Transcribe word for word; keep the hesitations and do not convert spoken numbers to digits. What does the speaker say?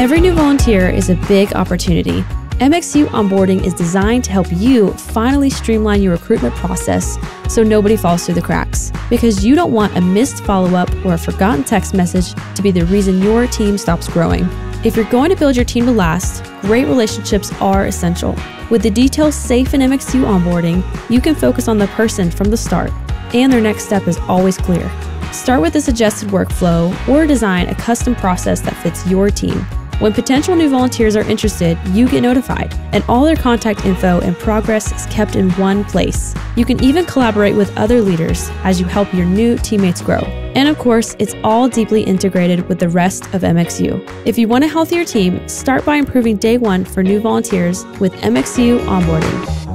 Every new volunteer is a big opportunity. M X U Onboarding is designed to help you finally streamline your recruitment process so nobody falls through the cracks. Because you don't want a missed follow-up or a forgotten text message to be the reason your team stops growing. If you're going to build your team to last, great relationships are essential. With the details safe in M X U Onboarding, you can focus on the person from the start, and their next step is always clear. Start with a suggested workflow or design a custom process that fits your team. When potential new volunteers are interested, you get notified, and all their contact info and progress is kept in one place. You can even collaborate with other leaders as you help your new teammates grow. And of course, it's all deeply integrated with the rest of M X U. If you want a healthier team, start by improving day one for new volunteers with M X U Onboarding.